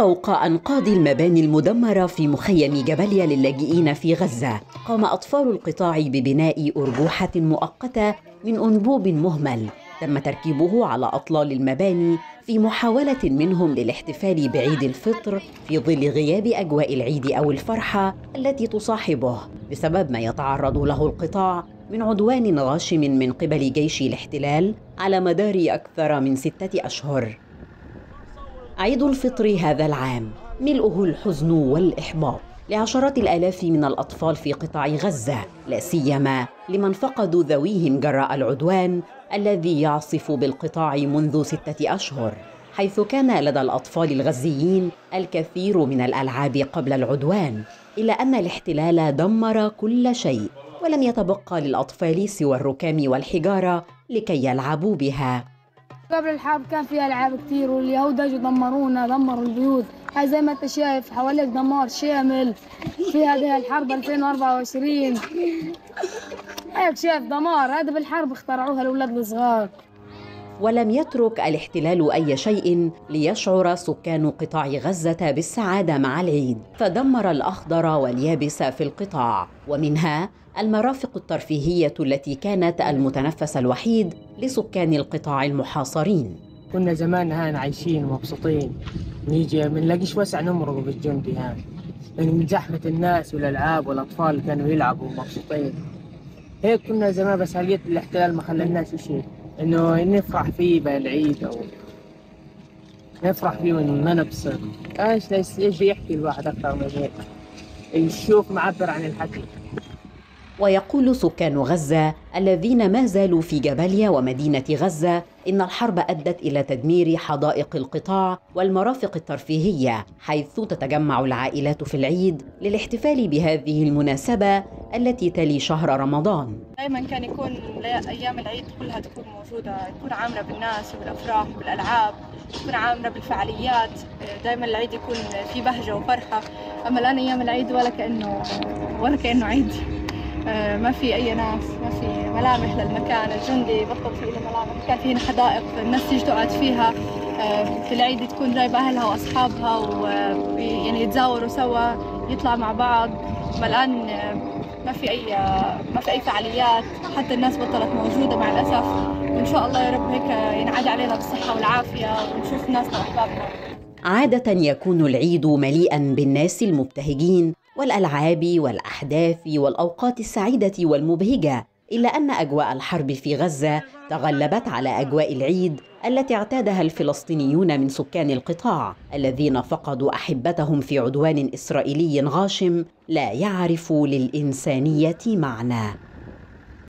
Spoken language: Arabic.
فوق أنقاض المباني المدمرة في مخيم جبليا للاجئين في غزة، قام أطفال القطاع ببناء أرجوحة مؤقتة من أنبوب مهمل تم تركيبه على أطلال المباني في محاولة منهم للاحتفال بعيد الفطر في ظل غياب أجواء العيد أو الفرحة التي تصاحبه بسبب ما يتعرض له القطاع من عدوان غاشم من قبل جيش الاحتلال على مدار أكثر من 6 أشهر. عيد الفطر هذا العام ملؤه الحزن والإحباط لعشرات الآلاف من الأطفال في قطاع غزة، لا سيما لمن فقدوا ذويهم جراء العدوان الذي يعصف بالقطاع منذ 6 أشهر، حيث كان لدى الأطفال الغزيين الكثير من الألعاب قبل العدوان، إلا أن الاحتلال دمر كل شيء ولم يتبقى للأطفال سوى الركام والحجارة لكي يلعبوا بها. قبل الحرب كان فيها ألعاب كتير، واليهود اجوا دمرونا، دمروا البيوت، زي ما انت شايف حواليك دمار شامل في هذه الحرب 2024. هيك شايف دمار، هذا بالحرب اخترعوها الأولاد الصغار. ولم يترك الاحتلال أي شيء ليشعر سكان قطاع غزة بالسعادة مع العيد، فدمر الأخضر واليابس في القطاع، ومنها المرافق الترفيهية التي كانت المتنفس الوحيد لسكان القطاع المحاصرين. كنا زمان هان عايشين ومبسوطين، نيجي ما نلاقيش وسع نمرق بالجندي هان، يعني من زحمة الناس والألعاب والأطفال كانوا يلعبوا ومبسوطين. هيك كنا زمان، بس هلقيت الاحتلال ما خلالناش شيء إنه نفرح فيه بالعيد أو نفرح فيه وننبسط. إيش يحكي الواحد أكثر من هيك، يشوف معبر عن الحكي. ويقول سكان غزة الذين ما زالوا في جباليا ومدينة غزة إن الحرب أدت إلى تدمير حدائق القطاع والمرافق الترفيهية، حيث تتجمع العائلات في العيد للاحتفال بهذه المناسبة التي تلي شهر رمضان. دائما كان يكون أيام العيد كلها تكون موجودة، تكون عامرة بالناس وبالأفراح وبالألعاب، تكون عامرة بالفعاليات، دائما العيد يكون في بهجة وفرحة. أما الآن أيام العيد ولا كأنه عيد، ما في أي ناس، ما في ملامح للمكان، الجندي بطل فيه ملامح، كان فيه حدائق الناس تيجي تقعد فيها، في العيد تكون جايبة أهلها وأصحابها ويعني يتزاوروا سوا، يطلع مع بعض. أما الآن ما في أي فعاليات، حتى الناس بطلت موجودة مع الأسف، وإن شاء الله يا رب هيك ينعاد علينا بالصحة والعافية ونشوف ناسنا وأحبابنا. عادة يكون العيد مليئاً بالناس المبتهجين والألعاب والأحداث والأوقات السعيدة والمبهجة، إلا أن أجواء الحرب في غزة تغلبت على أجواء العيد التي اعتادها الفلسطينيون من سكان القطاع الذين فقدوا أحبتهم في عدوان إسرائيلي غاشم لا يعرف للإنسانية معنى.